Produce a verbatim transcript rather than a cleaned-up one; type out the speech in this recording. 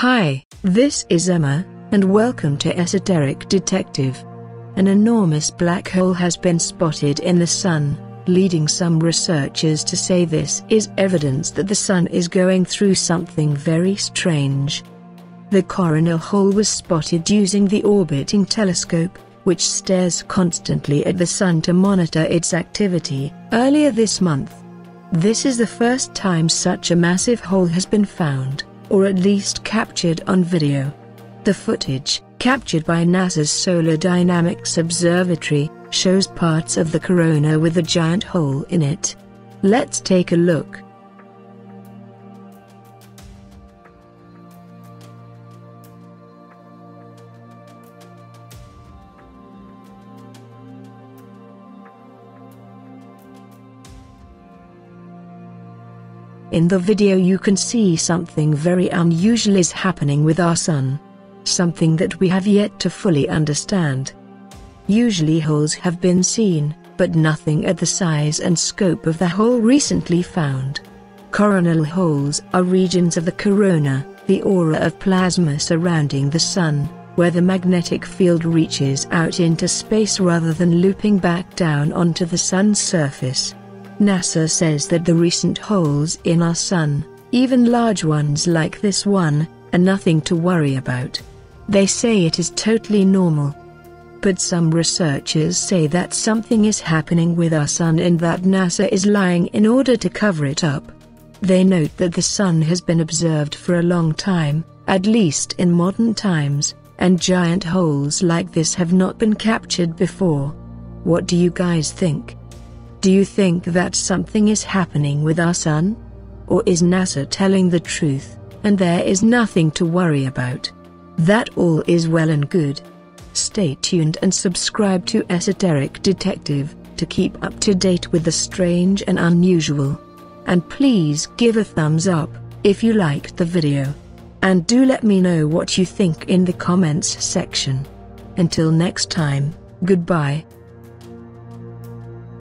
Hi, this is Emma, and welcome to Esoteric Detective. An enormous black hole has been spotted in the Sun, leading some researchers to say this is evidence that the Sun is going through something very strange. The coronal hole was spotted using the orbiting telescope, which stares constantly at the Sun to monitor its activity, earlier this month. This is the first time such a massive hole has been found, or at least captured on video. The footage, captured by NASA's Solar Dynamics Observatory, shows parts of the corona with a giant hole in it. Let's take a look. In the video you can see something very unusual is happening with our Sun. Something that we have yet to fully understand. Usually holes have been seen, but nothing at the size and scope of the hole recently found. Coronal holes are regions of the corona, the aura of plasma surrounding the Sun, where the magnetic field reaches out into space rather than looping back down onto the Sun's surface. NASA says that the recent holes in our Sun, even large ones like this one, are nothing to worry about. They say it is totally normal. But some researchers say that something is happening with our Sun and that NASA is lying in order to cover it up. They note that the Sun has been observed for a long time, at least in modern times, and giant holes like this have not been captured before. What do you guys think? Do you think that something is happening with our Sun? Or is NASA telling the truth, and there is nothing to worry about? That all is well and good. Stay tuned and subscribe to Esoteric Detective, to keep up to date with the strange and unusual. And please give a thumbs up, if you liked the video. And do let me know what you think in the comments section. Until next time, goodbye.